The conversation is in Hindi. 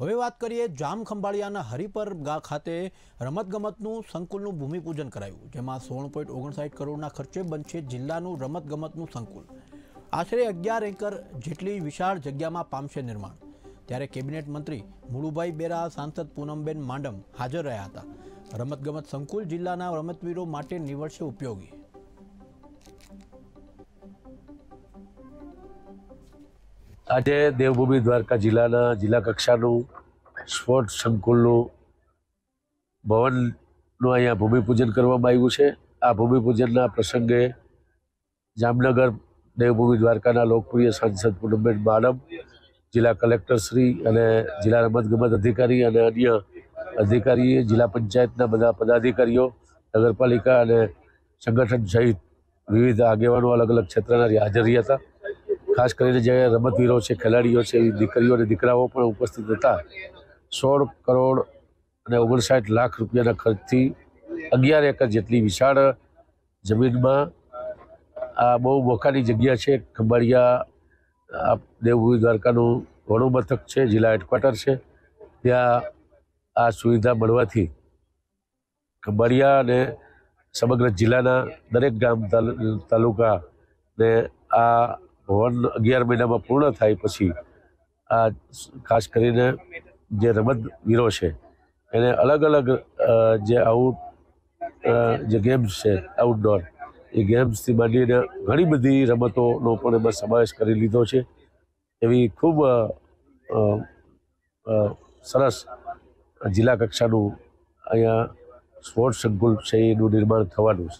हवे बात करिए जाम खंभाळियाना हरिपर खाते रमतगमतनुं संकुलनुं भूमिपूजन करायुं, जेमां 16.59 करोड़ना खर्चे बनशे जिल्लानुं रमतगमतनुं संकुल। आशरे 11 एकड़ जेटली विशाळ जग्यामां पामशे निर्माण। त्यारे केबिनेट मंत्री मुळुभाई बेरा, सांसद पूनमबेन मांडम हाजर रह्या हता। रमतगमत संकुल जिल्लाना रमतवीरो माटे निवडशे उपयोगी। आज देवभूमि द्वारका जिल्लाना जिला कक्षानु स्पोर्ट्स संकुलनु भवननु अहीं भूमिपूजन करवामां आव्युं छे। आ भूमिपूजनना प्रसंगे जामनगर देवभूमि द्वारकाना लोकप्रिय सांसद पूनमबेन मांडम, जिला कलेक्टर श्री अने जिला रमतगमत अधिकारी अने अन्य अधिकारी, जिला पंचायतना बधा पदाधिकारीओ, नगरपालिका अने संगठन सहित विविध आगेवानो अलग अलग क्षेत्रना हाजर रह्या हता। खास करीने जे रमतवीरो छे, खेलाड़ीओ छे, दीकरीओ अने दीकराओ पण उपस्थित हता। 16 करोड़ 59 लाख रूपियाना खर्चथी 11 एकड़ जेटली विशाळ जमीनमां आ बहु मोखानी जग्या छे। खंभाळिया देवभूमि द्वारकानुं वडुं मथक छे, जिला हेडक्वार्टर छे, त्यां आ सुविधा मळवाथी खंभाळिया अने समग्र जिल्लाना दरेक गाम तालुका ने आ भवन 11 महीना में पूर्ण थाय पछी आ खास करीने जे रमतवीरो छे एने अलग अलग जे आउट जे गेम्स छे, आउटडोर ए गेम्स थी मांडीने घणी बधी रमतोनो पण एमां समावेश करी लीधो छे। एवी खूब सरस जिला कक्षानुं अहींया स्पोर्ट्स संकुल छे एनुं निर्माण थवानुं छे।